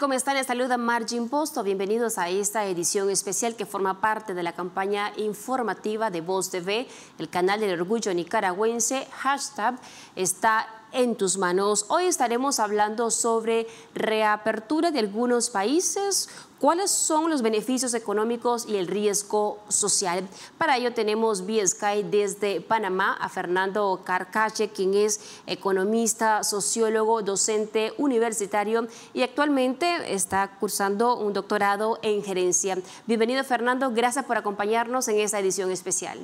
¿Cómo están? Les saluda Margin Posto. Bienvenidos a esta edición especial que forma parte de la campaña informativa de Voz TV, el canal del orgullo nicaragüense. Hashtag está en tus manos. Hoy estaremos hablando sobre reapertura de algunos países, cuáles son los beneficios económicos y el riesgo social. Para ello tenemos Viescai desde Panamá a Fernando Carcache, quien es economista, sociólogo, docente universitario y actualmente está cursando un doctorado en gerencia. Bienvenido, Fernando, gracias por acompañarnos en esta edición especial.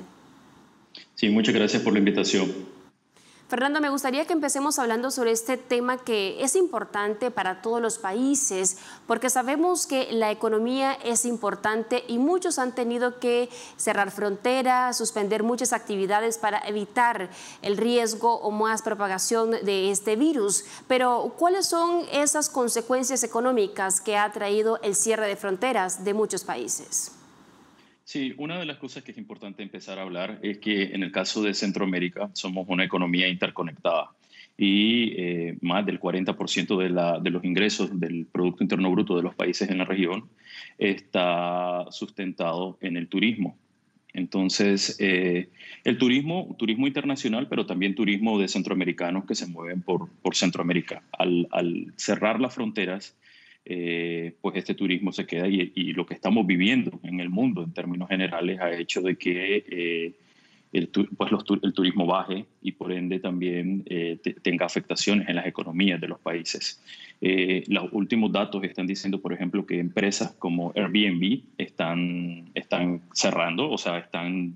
Sí, muchas gracias por la invitación. Fernando, me gustaría que empecemos hablando sobre este tema que es importante para todos los países, porque sabemos que la economía es importante y muchos han tenido que cerrar fronteras, suspender muchas actividades para evitar el riesgo o más propagación de este virus. Pero, ¿cuáles son esas consecuencias económicas que ha traído el cierre de fronteras de muchos países? Sí, una de las cosas que es importante empezar a hablar es que en el caso de Centroamérica somos una economía interconectada y más del 40% de los ingresos del Producto Interno Bruto de los países en la región está sustentado en el turismo. Entonces, el turismo internacional, pero también turismo de centroamericanos que se mueven por Centroamérica. Al cerrar las fronteras, pues este turismo se queda y lo que estamos viviendo en el mundo en términos generales ha hecho de que el turismo baje y por ende también tenga afectaciones en las economías de los países. Los últimos datos están diciendo, por ejemplo, que empresas como Airbnb están cerrando, o sea, están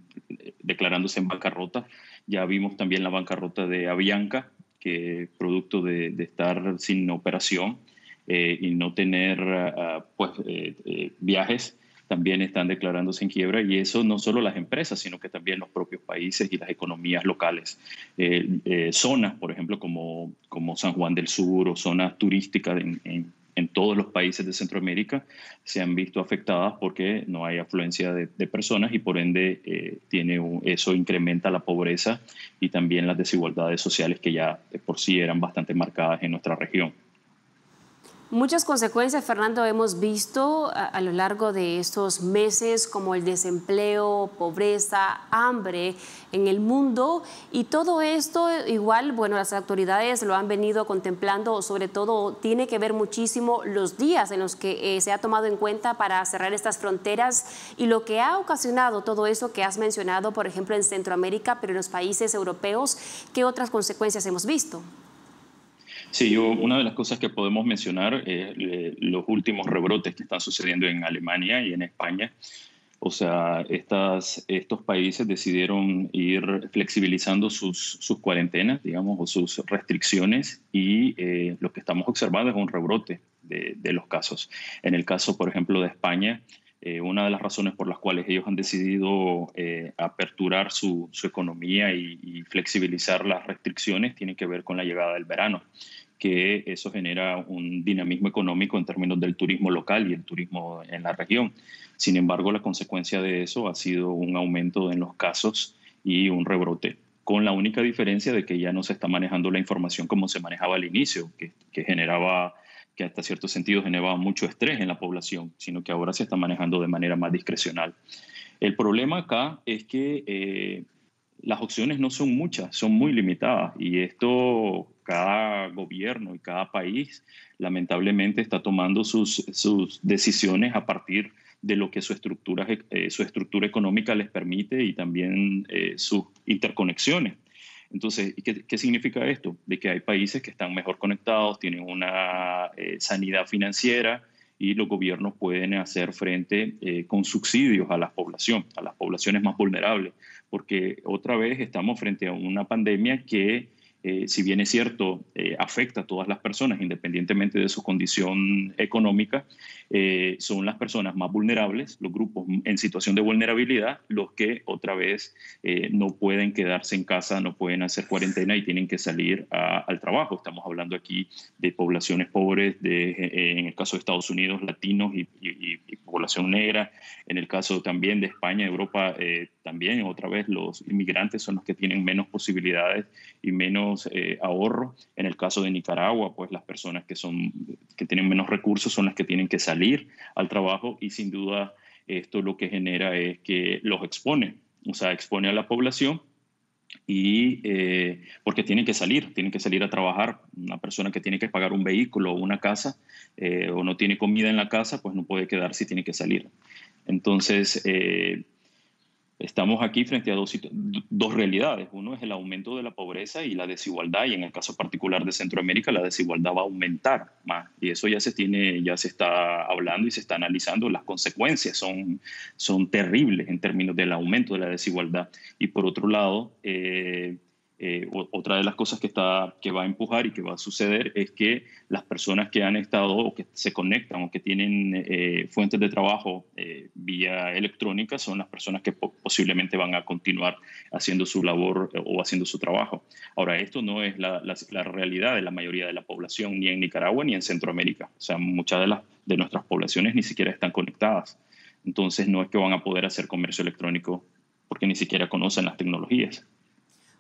declarándose en bancarrota. Ya vimos también la bancarrota de Avianca, que producto de estar sin operación, y no tener viajes, también están declarándose en quiebra, y eso no solo las empresas, sino que también los propios países y las economías locales. Zonas, por ejemplo, como San Juan del Sur o zonas turísticas en todos los países de Centroamérica se han visto afectadas porque no hay afluencia de personas y por ende eso incrementa la pobreza y también las desigualdades sociales que ya de por sí eran bastante marcadas en nuestra región. Muchas consecuencias, Fernando, hemos visto a lo largo de estos meses, como el desempleo, pobreza, hambre en el mundo, y todo esto igual, bueno, las autoridades lo han venido contemplando, sobre todo tiene que ver muchísimo los días en los que se ha tomado en cuenta para cerrar estas fronteras y lo que ha ocasionado todo eso que has mencionado, por ejemplo, en Centroamérica, pero en los países europeos. ¿Qué otras consecuencias hemos visto? Sí, una de las cosas que podemos mencionar es los últimos rebrotes que están sucediendo en Alemania y en España. O sea, estos países decidieron ir flexibilizando sus cuarentenas, digamos, o sus restricciones, y lo que estamos observando es un rebrote de los casos. En el caso, por ejemplo, de España, una de las razones por las cuales ellos han decidido aperturar su economía y flexibilizar las restricciones tiene que ver con la llegada del verano, que eso genera un dinamismo económico en términos del turismo local y el turismo en la región. Sin embargo, la consecuencia de eso ha sido un aumento en los casos y un rebrote, con la única diferencia de que ya no se está manejando la información como se manejaba al inicio, que generaba, que hasta cierto sentido generaba mucho estrés en la población, sino que ahora se está manejando de manera más discrecional. El problema acá es que las opciones no son muchas, son muy limitadas, y esto cada gobierno y cada país lamentablemente está tomando sus decisiones a partir de lo que su estructura económica les permite y también sus interconexiones. Entonces, ¿qué significa esto? De que hay países que están mejor conectados, tienen una sanidad financiera y los gobiernos pueden hacer frente con subsidios a las poblaciones más vulnerables, porque otra vez estamos frente a una pandemia que, si bien es cierto, afecta a todas las personas, independientemente de su condición económica, son las personas más vulnerables, los grupos en situación de vulnerabilidad, los que otra vez no pueden quedarse en casa, no pueden hacer cuarentena y tienen que salir al trabajo. Estamos hablando aquí de poblaciones pobres, en el caso de Estados Unidos, latinos y población negra. En el caso también de España, Europa, también otra vez los inmigrantes son los que tienen menos posibilidades y menos ahorro. En el caso de Nicaragua, pues las personas que tienen menos recursos son las que tienen que salir al trabajo, y sin duda esto lo que genera es que los expone, o sea, expone a la población, y porque tienen que salir a trabajar. Una persona que tiene que pagar un vehículo o una casa, o no tiene comida en la casa, pues no puede quedarse y tiene que salir. Entonces, estamos aquí frente a dos realidades. Uno es el aumento de la pobreza y la desigualdad, y en el caso particular de Centroamérica la desigualdad va a aumentar más, y eso ya se está hablando y se está analizando. Las consecuencias son terribles en términos del aumento de la desigualdad. Y por otro lado, otra de las cosas que va a empujar y que va a suceder es que las personas que han estado o que se conectan o que tienen fuentes de trabajo vía electrónica son las personas que posiblemente van a continuar haciendo su labor o haciendo su trabajo. Ahora, esto no es la realidad de la mayoría de la población, ni en Nicaragua ni en Centroamérica. O sea, muchas de nuestras poblaciones ni siquiera están conectadas. Entonces, no es que van a poder hacer comercio electrónico porque ni siquiera conocen las tecnologías.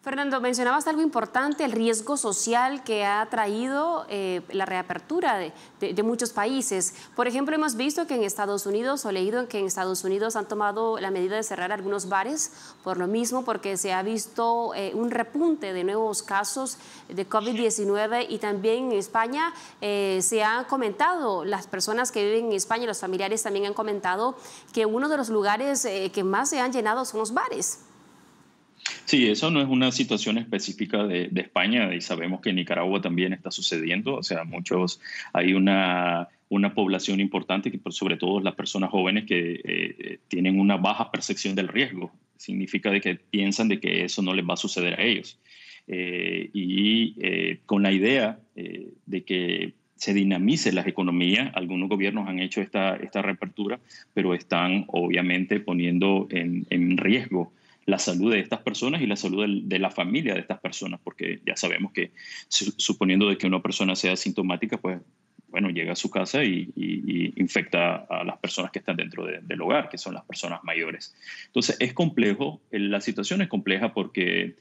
Fernando, mencionabas algo importante, el riesgo social que ha traído la reapertura de muchos países. Por ejemplo, hemos visto que en Estados Unidos, o leído que en Estados Unidos han tomado la medida de cerrar algunos bares por lo mismo, porque se ha visto un repunte de nuevos casos de COVID-19, y también en España se ha comentado, las personas que viven en España, los familiares también han comentado que uno de los lugares que más se han llenado son los bares. Sí, eso no es una situación específica de España, y sabemos que en Nicaragua también está sucediendo. O sea, hay una población importante, que sobre todo las personas jóvenes, que tienen una baja percepción del riesgo. Significa de que piensan de que eso no les va a suceder a ellos. Con la idea de que se dinamice las economías. Algunos gobiernos han hecho esta reapertura, pero están obviamente poniendo en riesgo la salud de estas personas y la salud de la familia de estas personas, porque ya sabemos que suponiendo de que una persona sea asintomática, pues bueno, llega a su casa y infecta a las personas que están dentro del hogar, que son las personas mayores. Entonces es complejo, la situación es compleja, porque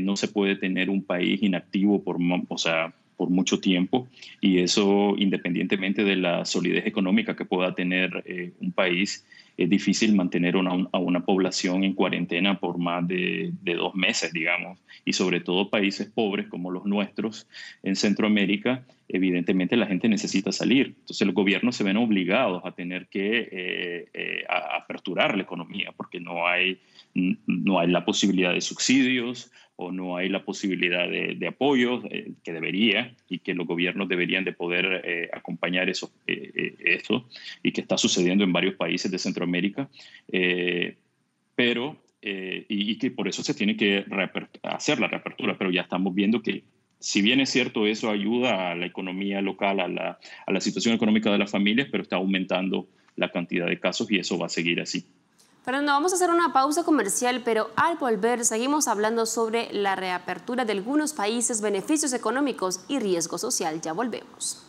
no se puede tener un país inactivo por mucho tiempo, y eso independientemente de la solidez económica que pueda tener un país. Es difícil mantener a una población en cuarentena por más de 2 meses, digamos, y sobre todo países pobres como los nuestros en Centroamérica. Evidentemente la gente necesita salir, entonces los gobiernos se ven obligados a tener que aperturar la economía, porque no hay la posibilidad de subsidios, o no hay la posibilidad de apoyos que debería, y que los gobiernos deberían de poder acompañar eso, y que está sucediendo en varios países de Centroamérica, y que por eso se tiene que hacer la reapertura. Pero ya estamos viendo que, si bien es cierto, eso ayuda a la economía local, a la situación económica de las familias, pero está aumentando la cantidad de casos, y eso va a seguir así. Fernando, vamos a hacer una pausa comercial, pero al volver seguimos hablando sobre la reapertura de algunos países, beneficios económicos y riesgo social. Ya volvemos.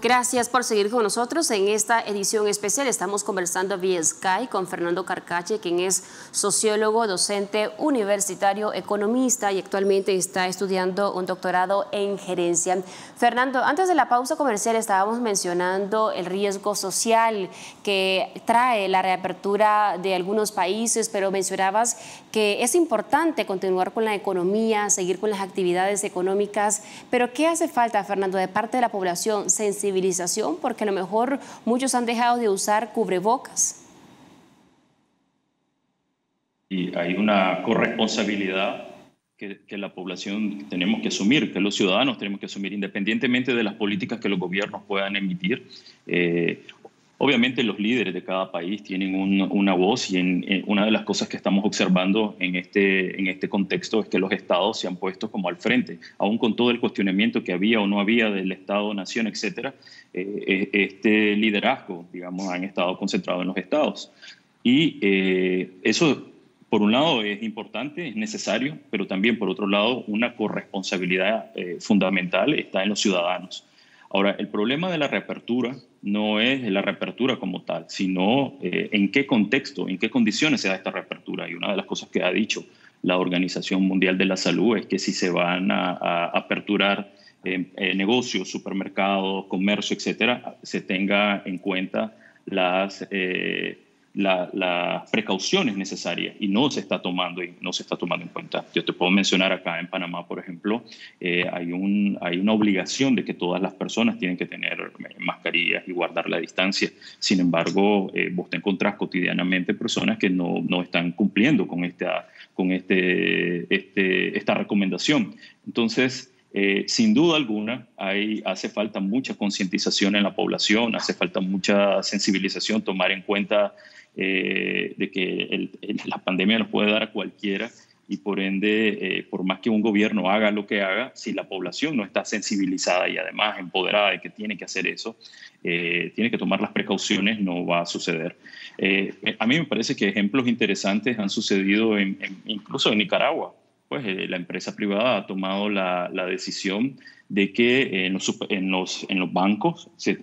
Gracias por seguir con nosotros en esta edición especial. Estamos conversando vía Skype con Fernando Carcache, quien es sociólogo, docente universitario, economista, y actualmente está estudiando un doctorado en gerencia. Fernando, antes de la pausa comercial estábamos mencionando el riesgo social que trae la reapertura de algunos países, pero mencionabas que es importante continuar con la economía, seguir con las actividades económicas. Pero ¿qué hace falta, Fernando, de parte de la población? Sensibilización, porque a lo mejor muchos han dejado de usar cubrebocas. Y hay una corresponsabilidad que la población tenemos que asumir, que los ciudadanos tenemos que asumir, independientemente de las políticas que los gobiernos puedan emitir. Obviamente los líderes de cada país tienen una voz, y una de las cosas que estamos observando en este contexto es que los estados se han puesto como al frente, aún con todo el cuestionamiento que había o no había del Estado-Nación, etc. Este liderazgo, digamos, han estado concentrado en los estados, y eso por un lado es importante, es necesario, pero también por otro lado una corresponsabilidad fundamental está en los ciudadanos. Ahora, el problema de la reapertura no es la reapertura como tal, sino en qué contexto, en qué condiciones se da esta reapertura. Y una de las cosas que ha dicho la Organización Mundial de la Salud es que si se van a aperturar negocios, supermercados, comercio, etcétera, se tenga en cuenta las precauciones necesarias, y no se está tomando en cuenta. Yo te puedo mencionar acá en Panamá, por ejemplo, hay una obligación de que todas las personas tienen que tener mascarillas y guardar la distancia. Sin embargo, vos te encontrás cotidianamente personas que no están cumpliendo con esta recomendación. Entonces, sin duda alguna, hace falta mucha concientización en la población, hace falta mucha sensibilización, tomar en cuenta de que la pandemia nos puede dar a cualquiera, y por ende, por más que un gobierno haga lo que haga, si la población no está sensibilizada y además empoderada de que tiene que hacer eso, tiene que tomar las precauciones, no va a suceder. A mí me parece que ejemplos interesantes han sucedido incluso en Nicaragua. Pues la empresa privada ha tomado la decisión de que en los bancos se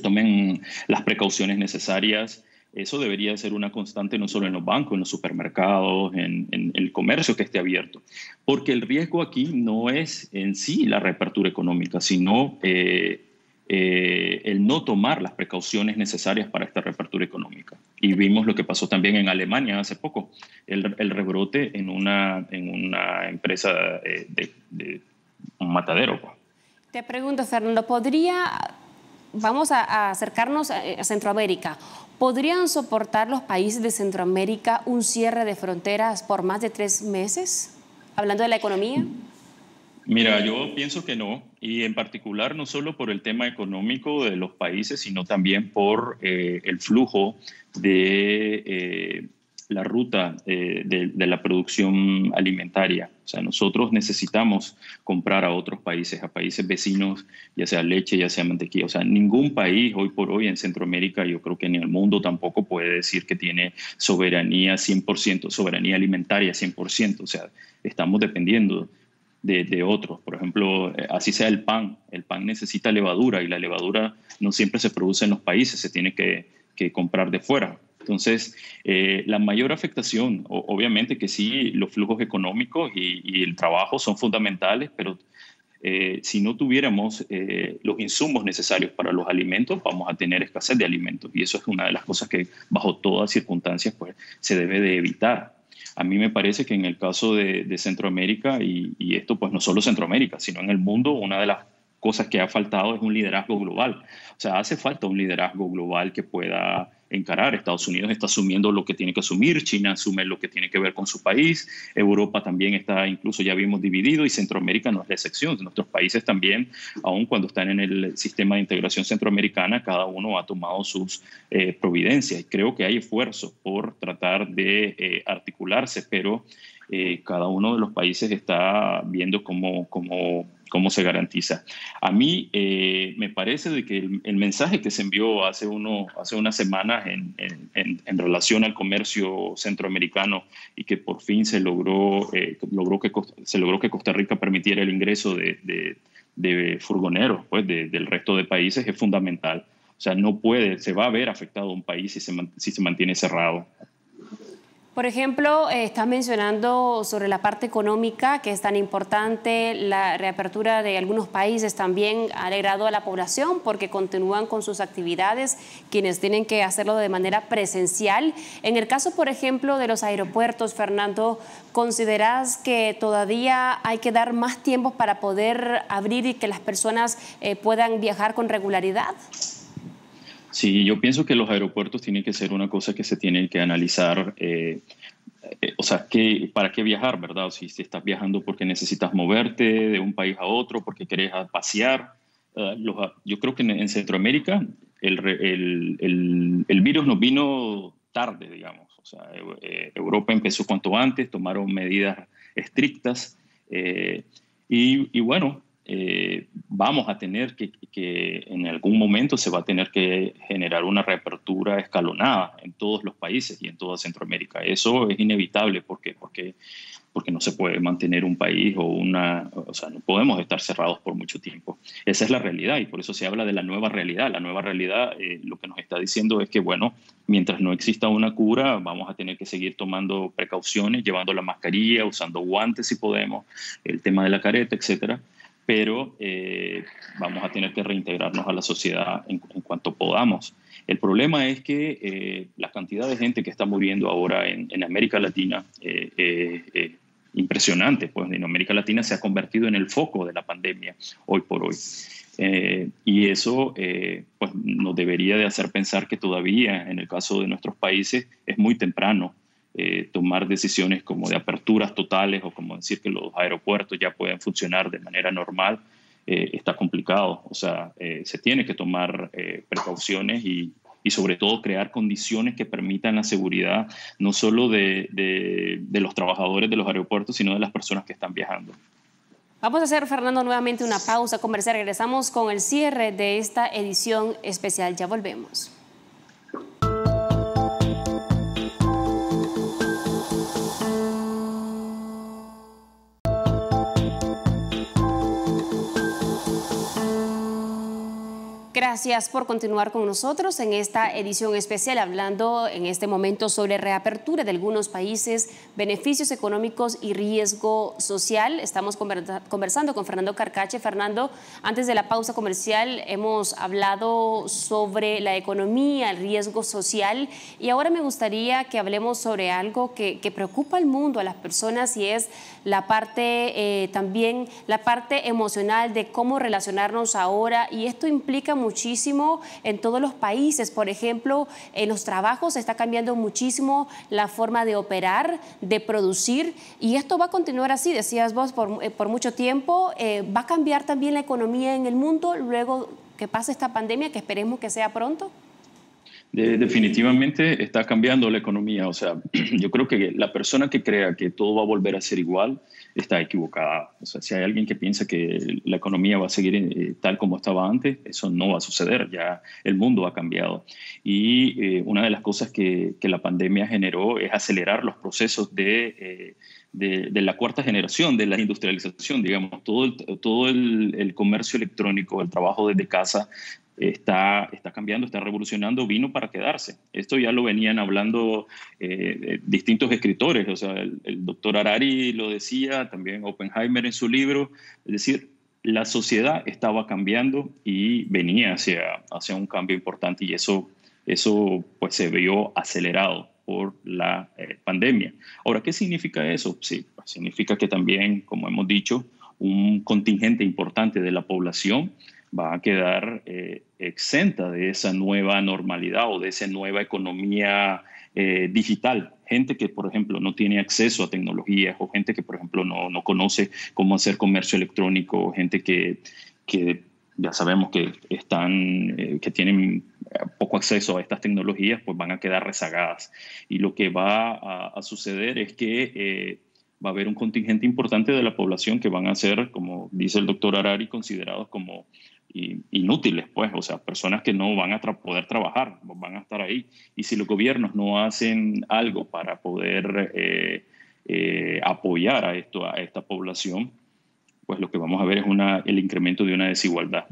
tomen las precauciones necesarias. Eso debería ser una constante no solo en los bancos, en los supermercados, en el comercio que esté abierto. Porque el riesgo aquí no es en sí la reapertura económica, sino el no tomar las precauciones necesarias para esta reapertura económica. Y vimos lo que pasó también en Alemania hace poco, el rebrote en una empresa de un matadero. Te pregunto, Fernando, vamos a acercarnos a Centroamérica, ¿podrían soportar los países de Centroamérica un cierre de fronteras por más de 3 meses? Hablando de la economía. Mira, yo pienso que no, y en particular no solo por el tema económico de los países, sino también por el flujo de la ruta de la producción alimentaria. O sea, nosotros necesitamos comprar a otros países, a países vecinos, ya sea leche, ya sea mantequilla. O sea, ningún país hoy por hoy en Centroamérica, yo creo que ni el mundo tampoco puede decir que tiene soberanía 100%, soberanía alimentaria 100%. O sea, estamos dependiendo de otros. Por ejemplo, así sea el pan. El pan necesita levadura, y la levadura no siempre se produce en los países, se tiene que comprar de fuera. Entonces, la mayor afectación, obviamente que sí, los flujos económicos y el trabajo son fundamentales, pero si no tuviéramos los insumos necesarios para los alimentos, vamos a tener escasez de alimentos. Y eso es una de las cosas que bajo todas circunstancias pues, se debe de evitar. A mí me parece que en el caso de Centroamérica, y esto pues no solo Centroamérica, sino en el mundo, una de las cosas que ha faltado es un liderazgo global. O sea, hace falta un liderazgo global que pueda encarar. Estados Unidos está asumiendo lo que tiene que asumir, China asume lo que tiene que ver con su país, Europa también está, incluso ya vimos dividido, y Centroamérica no es la excepción. Nuestros países también, aun cuando están en el sistema de integración centroamericana, cada uno ha tomado sus providencias, y creo que hay esfuerzo por tratar de articularse, pero cada uno de los países está viendo cómo se garantiza. A mí me parece de que el mensaje que se envió hace unas semanas en relación al comercio centroamericano, y que por fin se logró que Costa Rica permitiera el ingreso de furgoneros pues, del resto de países, es fundamental. O sea, se va a ver afectado un país si se mantiene cerrado. Por ejemplo, estás mencionando sobre la parte económica, que es tan importante. La reapertura de algunos países también ha alegrado a la población porque continúan con sus actividades quienes tienen que hacerlo de manera presencial. En el caso, por ejemplo, de los aeropuertos, Fernando, ¿consideras que todavía hay que dar más tiempo para poder abrir y que las personas puedan viajar con regularidad? Sí, yo pienso que los aeropuertos tienen que ser una cosa que se tiene que analizar, o sea, ¿para qué viajar, verdad? O si estás viajando porque necesitas moverte de un país a otro, porque querés pasear. Yo creo que en Centroamérica el virus nos vino tarde, digamos. O sea, Europa empezó cuanto antes, tomaron medidas estrictas y bueno, vamos a tener que en algún momento se va a tener que generar una reapertura escalonada en todos los países y en toda Centroamérica. Eso es inevitable. ¿Por qué? Porque no se puede mantener un país o una... O sea, no podemos estar cerrados por mucho tiempo. Esa es la realidad y por eso se habla de la nueva realidad. La nueva realidad lo que nos está diciendo es que, bueno, mientras no exista una cura, vamos a tener que seguir tomando precauciones, llevando la mascarilla, usando guantes si podemos, el tema de la careta, etcétera. Pero vamos a tener que reintegrarnos a la sociedad en cuanto podamos. El problema es que la cantidad de gente que está muriendo ahora en América Latina es impresionante. Pues en América Latina se ha convertido en el foco de la pandemia hoy por hoy. Y eso pues nos debería de hacer pensar que todavía, en el caso de nuestros países, es muy temprano tomar decisiones como de aperturas totales o como decir que los aeropuertos ya pueden funcionar de manera normal. Está complicado. O sea, se tiene que tomar precauciones y sobre todo crear condiciones que permitan la seguridad no solo de los trabajadores de los aeropuertos, sino de las personas que están viajando. Vamos a hacer, Fernando, nuevamente una pausa comercial. Regresamos con el cierre de esta edición especial. Ya volvemos. Gracias por continuar con nosotros en esta edición especial, hablando en este momento sobre reapertura de algunos países, beneficios económicos y riesgo social. Estamos conversando con Fernando Carcache. Fernando, antes de la pausa comercial hemos hablado sobre la economía, el riesgo social, y ahora me gustaría que hablemos sobre algo que preocupa al mundo, a las personas, y es la parte también la parte emocional de cómo relacionarnos ahora, y esto implica muchísimo en todos los países. Por ejemplo, en los trabajos está cambiando muchísimo la forma de operar, de producir, y esto va a continuar así, decías vos, por mucho tiempo. ¿Va a cambiar también la economía en el mundo luego que pase esta pandemia, que esperemos que sea pronto? Definitivamente está cambiando la economía. O sea, yo creo que la persona que crea que todo va a volver a ser igual está equivocada. O sea, si hay alguien que piensa que la economía va a seguir tal como estaba antes, eso no va a suceder. Ya el mundo ha cambiado. Y una de las cosas que la pandemia generó es acelerar los procesos de la cuarta generación de la industrialización, digamos. Todo el comercio electrónico, el trabajo desde casa, está cambiando, está revolucionando, vino para quedarse. Esto ya lo venían hablando distintos escritores. O sea, el doctor Harari lo decía, también Oppenheimer en su libro. Es decir, la sociedad estaba cambiando y venía hacia un cambio importante, y eso pues, se vio acelerado por la pandemia. Ahora, ¿qué significa eso? Sí, pues, significa que también, como hemos dicho, un contingente importante de la población va a quedar exenta de esa nueva normalidad o de esa nueva economía digital. Gente que, por ejemplo, no tiene acceso a tecnologías, o gente que, por ejemplo, no conoce cómo hacer comercio electrónico, gente que ya sabemos que que tienen poco acceso a estas tecnologías, pues van a quedar rezagadas. Y lo que va a suceder es que va a haber un contingente importante de la población que van a ser, como dice el doctor Harari, considerados como inútiles, pues, o sea, personas que no van a poder trabajar, van a estar ahí. Y si los gobiernos no hacen algo para poder apoyar a esta población, pues lo que vamos a ver es el incremento de una desigualdad.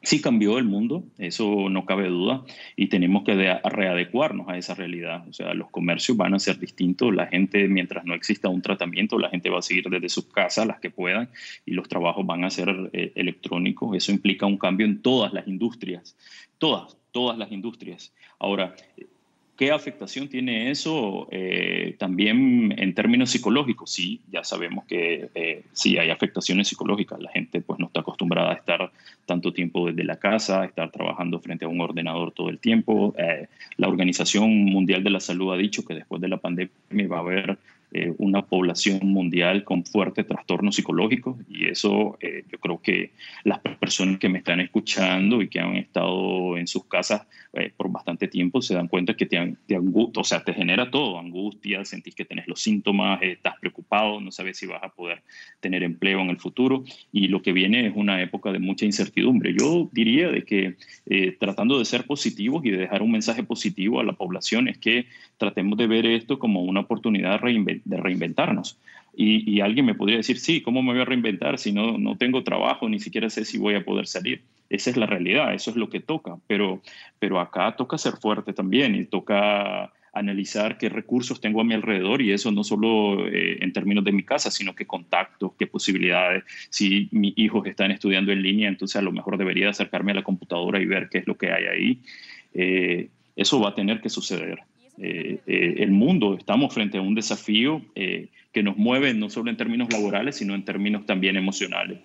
Sí cambió el mundo, eso no cabe duda, y tenemos que readecuarnos a esa realidad. O sea, los comercios van a ser distintos, la gente, mientras no exista un tratamiento, la gente va a seguir desde sus casas, las que puedan, y los trabajos van a ser electrónicos. Eso implica un cambio en todas las industrias, todas las industrias. Ahora, ¿qué afectación tiene eso también en términos psicológicos? Sí, ya sabemos que sí hay afectaciones psicológicas. La gente pues, no está acostumbrada a estar tanto tiempo desde la casa, a estar trabajando frente a un ordenador todo el tiempo. La Organización Mundial de la Salud ha dicho que después de la pandemia va a haber una población mundial con fuertes trastornos psicológicos, y eso yo creo que las personas que me están escuchando y que han estado en sus casas por bastante tiempo se dan cuenta que te genera todo: angustia, sentís que tenés los síntomas, estás preocupado, desocupado, no sabes si vas a poder tener empleo en el futuro, y lo que viene es una época de mucha incertidumbre. Yo diría de que tratando de ser positivos y de dejar un mensaje positivo a la población es que tratemos de ver esto como una oportunidad de reinventarnos. Y alguien me podría decir, sí, ¿cómo me voy a reinventar si no tengo trabajo, ni siquiera sé si voy a poder salir? Esa es la realidad, eso es lo que toca, pero acá toca ser fuerte también y toca analizar qué recursos tengo a mi alrededor, y eso no solo en términos de mi casa, sino qué contactos, qué posibilidades. Si mis hijos están estudiando en línea, entonces a lo mejor debería acercarme a la computadora y ver qué es lo que hay ahí. Eso va a tener que suceder. El mundo, estamos frente a un desafío que nos mueve no solo en términos laborales, sino en términos también emocionales.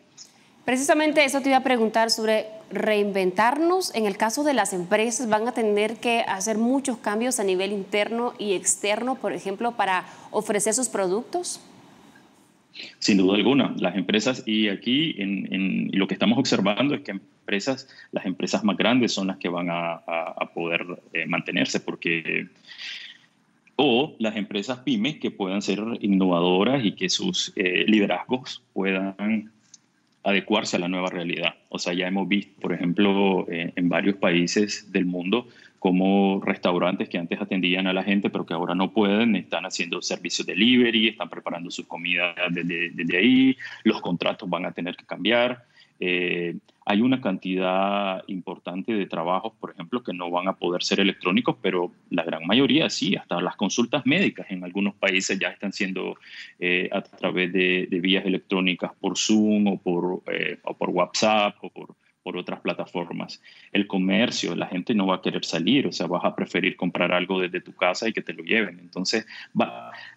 Precisamente eso te iba a preguntar sobre reinventarnos. En el caso de las empresas, van a tener que hacer muchos cambios a nivel interno y externo, por ejemplo, para ofrecer sus productos. Sin duda alguna, las empresas, y aquí en lo que estamos observando es que las empresas más grandes son las que van a poder mantenerse, porque... o las empresas pymes que puedan ser innovadoras y que sus liderazgos puedan adecuarse a la nueva realidad. O sea, ya hemos visto, por ejemplo, en varios países del mundo, como restaurantes que antes atendían a la gente, pero que ahora no pueden, están haciendo servicios delivery, están preparando sus comidas desde ahí, los contratos van a tener que cambiar. Hay una cantidad importante de trabajos, por ejemplo, que no van a poder ser electrónicos, pero la gran mayoría sí, hasta las consultas médicas en algunos países ya están siendo a través de vías electrónicas, por Zoom o por WhatsApp o por otras plataformas. El comercio, la gente no va a querer salir, o sea, vas a preferir comprar algo desde tu casa y que te lo lleven. Entonces,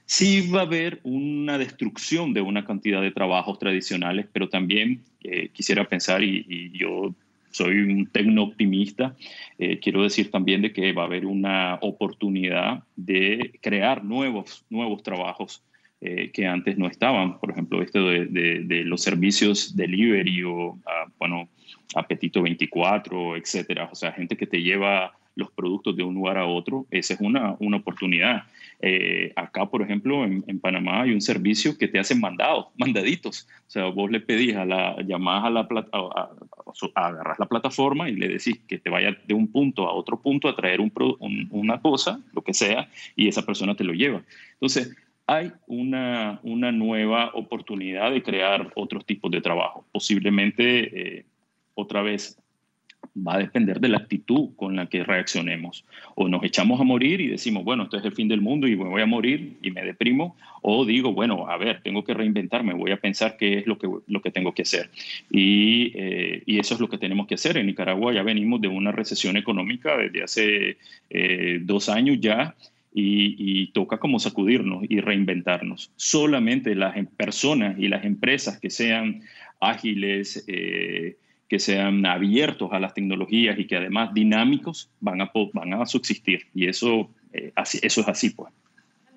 sí va a haber una destrucción de una cantidad de trabajos tradicionales, pero también quisiera pensar, y yo soy un tecno-optimista, quiero decir también de que va a haber una oportunidad de crear nuevos trabajos que antes no estaban. Por ejemplo, esto de los servicios delivery o, bueno, Appetito 24, etcétera. O sea, gente que te lleva los productos de un lugar a otro. Esa es una oportunidad. Acá, por ejemplo, en Panamá hay un servicio que te hacen mandaditos. O sea, vos le pedís llamás a la agarrás la plataforma y le decís que te vaya de un punto a otro punto a traer una cosa, lo que sea, y esa persona te lo lleva. Entonces, hay una nueva oportunidad de crear otros tipos de trabajo. Posiblemente... otra vez, va a depender de la actitud con la que reaccionemos. O nos echamos a morir y decimos, bueno, esto es el fin del mundo y me voy a morir y me deprimo. O digo, bueno, a ver, tengo que reinventarme, voy a pensar qué es lo que tengo que hacer. Y eso es lo que tenemos que hacer. En Nicaragua ya venimos de una recesión económica desde hace 2 años ya. Y toca como sacudirnos y reinventarnos. Solamente las personas y las empresas que sean ágiles, que sean abiertos a las tecnologías y que además dinámicos van a subsistir. Y eso es así, pues.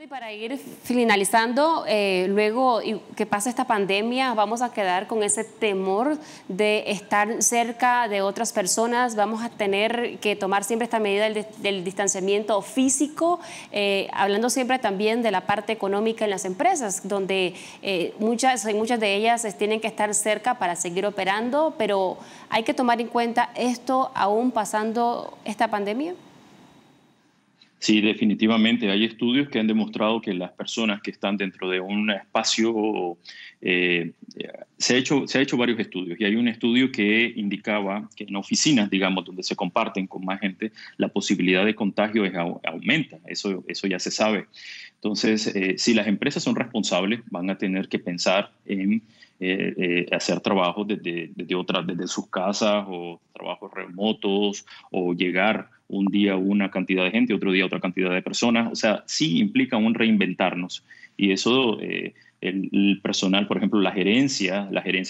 Y para ir finalizando, luego que pase esta pandemia, vamos a quedar con ese temor de estar cerca de otras personas. Vamos a tener que tomar siempre esta medida del distanciamiento físico, hablando siempre también de la parte económica en las empresas, donde muchas de ellas tienen que estar cerca para seguir operando, pero ¿hay que tomar en cuenta esto aún pasando esta pandemia? Sí, definitivamente. Hay estudios que han demostrado que las personas que están dentro de un espacio... se ha hecho varios estudios, y hay un estudio que indicaba que en oficinas, digamos, donde se comparten con más gente, la posibilidad de contagio aumenta. Eso ya se sabe. Entonces, si las empresas son responsables, van a tener que pensar en... hacer trabajos desde sus casas, o trabajos remotos, o llegar un día una cantidad de gente, otro día otra cantidad de personas. O sea, sí implica un reinventarnos. Y eso, el personal, por ejemplo, la gerencia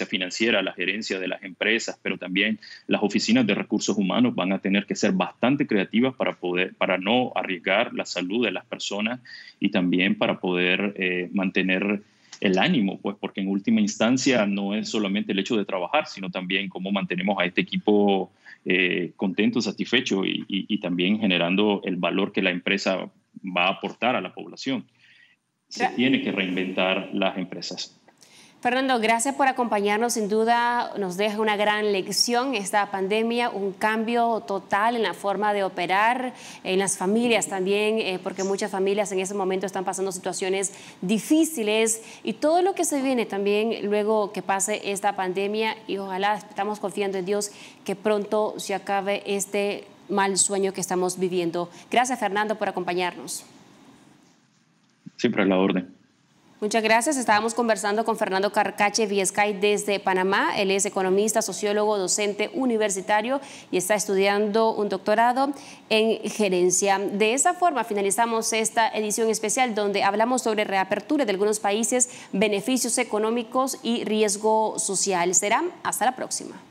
financiera, la gerencia de las empresas, pero también las oficinas de recursos humanos van a tener que ser bastante creativas para no arriesgar la salud de las personas, y también para poder mantener el ánimo, pues, porque en última instancia no es solamente el hecho de trabajar, sino también cómo mantenemos a este equipo contento, satisfecho, y también generando el valor que la empresa va a aportar a la población. se tiene que reinventar las empresas. Fernando, gracias por acompañarnos. Sin duda nos deja una gran lección esta pandemia, un cambio total en la forma de operar, en las familias también, porque muchas familias en ese momento están pasando situaciones difíciles y todo lo que se viene también luego que pase esta pandemia, y ojalá, estamos confiando en Dios, que pronto se acabe este mal sueño que estamos viviendo. Gracias, Fernando, por acompañarnos. Siempre a la orden. Muchas gracias. Estábamos conversando con Fernando Carcache Viescai desde Panamá. Él es economista, sociólogo, docente universitario y está estudiando un doctorado en gerencia. De esa forma finalizamos esta edición especial donde hablamos sobre reapertura de algunos países, beneficios económicos y riesgo social. Será hasta la próxima.